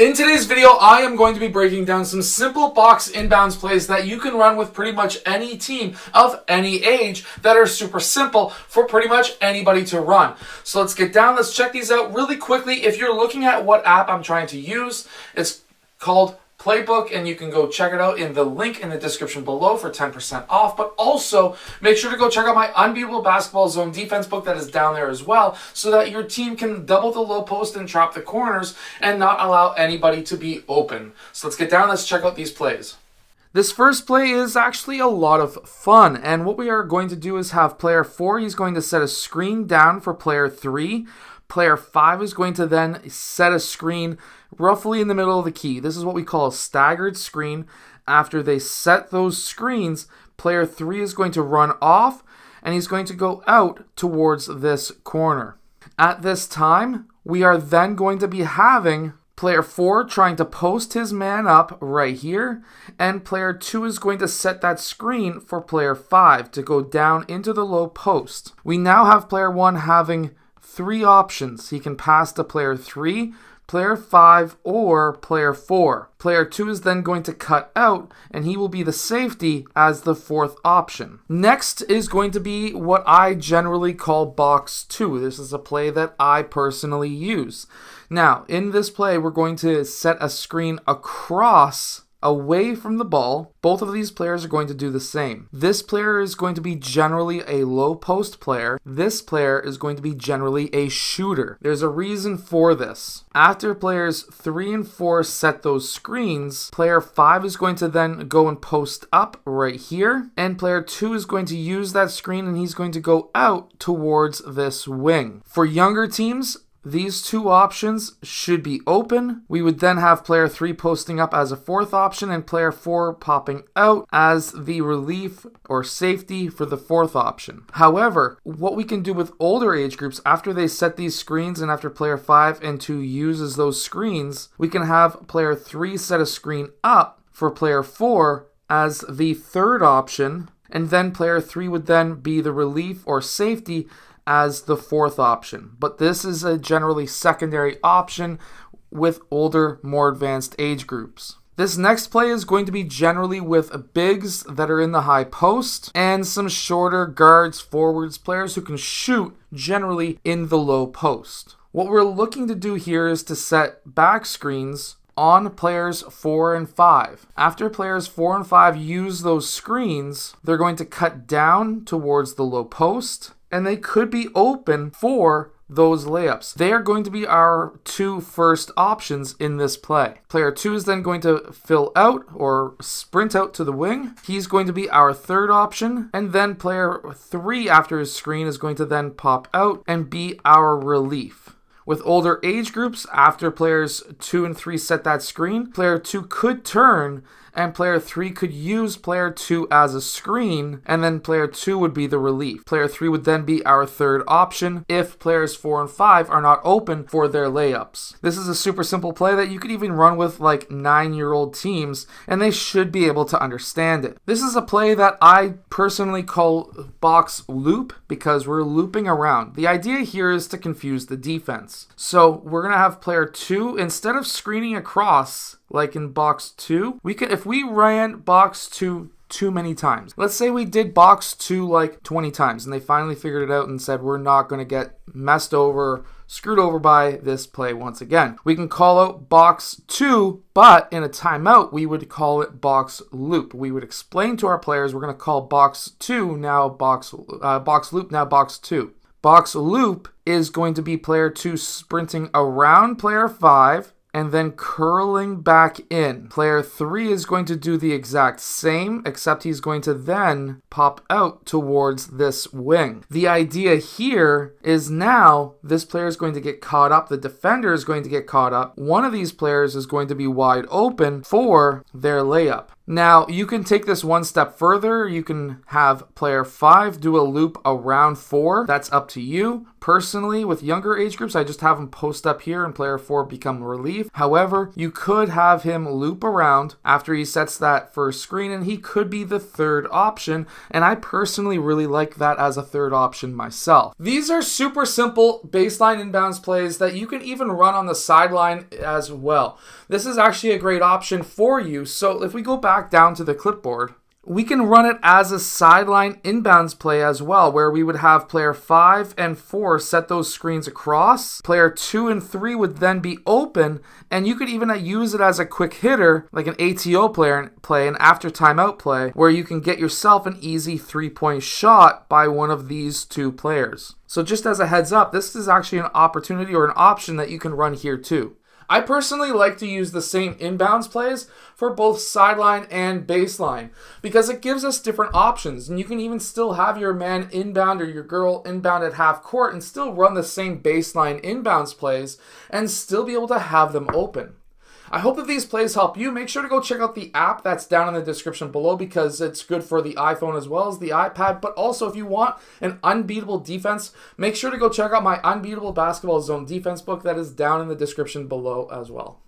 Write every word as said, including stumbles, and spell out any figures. In today's video, I am going to be breaking down some simple box inbounds plays that you can run with pretty much any team of any age that are super simple for pretty much anybody to run. So let's get down, let's check these out really quickly. If you're looking at what app I'm trying to use, it's called Playbook, and you can go check it out in the link in the description below for ten percent off. But also, make sure to go check out my Unbeatable Basketball Zone Defense book that is down there as well, so that your team can double the low post and trap the corners and not allow anybody to be open. So let's get down, let's check out these plays. This first play is actually a lot of fun, and what we are going to do is have player four, he's going to set a screen down for player three. Player five is going to then set a screen roughly in the middle of the key. This is what we call a staggered screen. After they set those screens, player three is going to run off, and he's going to go out towards this corner. At this time, we are then going to be having player four trying to post his man up right here, and player two is going to set that screen for player five to go down into the low post. We now have player one having three options. He can pass to player three, player five, or player four. Player two is then going to cut out, and he will be the safety as the fourth option. Next is going to be what I generally call box two. This is a play that I personally use. Now, in this play, we're going to set a screen across away from the ball. Both of these players are going to do the same. This player is going to be generally a low post player. This player is going to be generally a shooter. There's a reason for this. After players three and four set those screens, player five is going to then go and post up right here, and player two is going to use that screen, and he's going to go out towards this wing. For younger teams, these two options should be open. We would then have player three posting up as a fourth option and player four popping out as the relief or safety for the fourth option. However, what we can do with older age groups, after they set these screens and after player five and two uses those screens, we can have player three set a screen up for player four as the third option, and then player three would then be the relief or safety as the fourth option. But this is a generally secondary option with older, more advanced age groups. This next play is going to be generally with bigs that are in the high post and some shorter guards, forwards, players who can shoot generally in the low post. What we're looking to do here is to set back screens on players four and five. After players four and five use those screens, they're going to cut down towards the low post, and they could be open for those layups. They are going to be our two first options in this play. Player two is then going to fill out or sprint out to the wing. He's going to be our third option, and then player three, after his screen, is going to then pop out and be our relief. With older age groups, after players two and three set that screen, player two could turn and player three could use player two as a screen, and then player two would be the relief. Player three would then be our third option if players four and five are not open for their layups. This is a super simple play that you could even run with like nine-year-old teams, and they should be able to understand it. This is a play that I personally call box loop, because we're looping around. The idea here is to confuse the defense. So we're gonna have player two, instead of screening across like in box two, we could, if we ran box two too many times, let's say we did box two like twenty times and they finally figured it out and said, we're not going to get messed over, screwed over by this play once again. We can call out box two, but in a timeout, we would call it box loop. We would explain to our players, we're going to call box two now box, uh, box loop now box two. Box loop is going to be player two sprinting around player five and then curling back in. Player three is going to do the exact same, except he's going to then pop out towards this wing. The idea here is now this player is going to get caught up, the defender is going to get caught up, one of these players is going to be wide open for their layup. Now, you can take this one step further. You can have player five do a loop around four. That's up to you. Personally, with younger age groups, I just have him post up here and player four become relief. However, you could have him loop around after he sets that first screen, and he could be the third option. And I personally really like that as a third option myself. These are super simple baseline inbounds plays that you can even run on the sideline as well. This is actually a great option for you. So if we go back down to the clipboard, we can run it as a sideline inbounds play as well, where we would have player five and four set those screens across. Player two and three would then be open, and you could even use it as a quick hitter, like an A T O player play, an after timeout play, where you can get yourself an easy three-point shot by one of these two players. So just as a heads up, this is actually an opportunity or an option that you can run here too. I personally like to use the same inbounds plays for both sideline and baseline because it gives us different options, and you can even still have your man inbound or your girl inbound at half court and still run the same baseline inbounds plays and still be able to have them open. I hope that these plays help you. Make sure to go check out the app that's down in the description below because it's good for the iPhone as well as the iPad. But also, if you want an unbeatable defense, make sure to go check out my Unbeatable Basketball Zone Defense book that is down in the description below as well.